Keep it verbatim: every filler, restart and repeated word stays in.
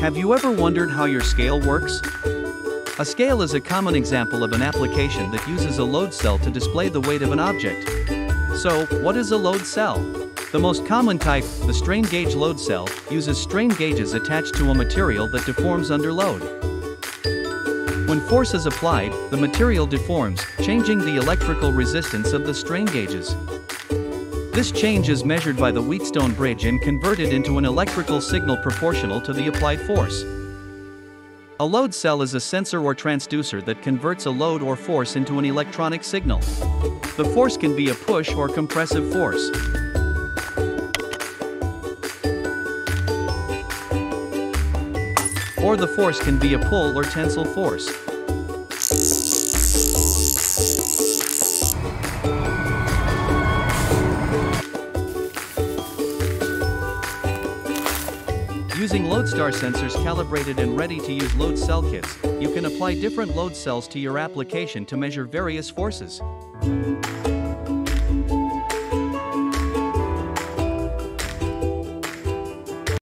Have you ever wondered how your scale works? A scale is a common example of an application that uses a load cell to display the weight of an object. So, what is a load cell? The most common type, the strain gauge load cell, uses strain gauges attached to a material that deforms under load. When force is applied, the material deforms, changing the electrical resistance of the strain gauges. This change is measured by the Wheatstone bridge and converted into an electrical signal proportional to the applied force. A load cell is a sensor or transducer that converts a load or force into an electronic signal. The force can be a push or compressive force. Or the force can be a pull or tensile force. Using Loadstar sensors calibrated and ready-to-use load cell kits, you can apply different load cells to your application to measure various forces.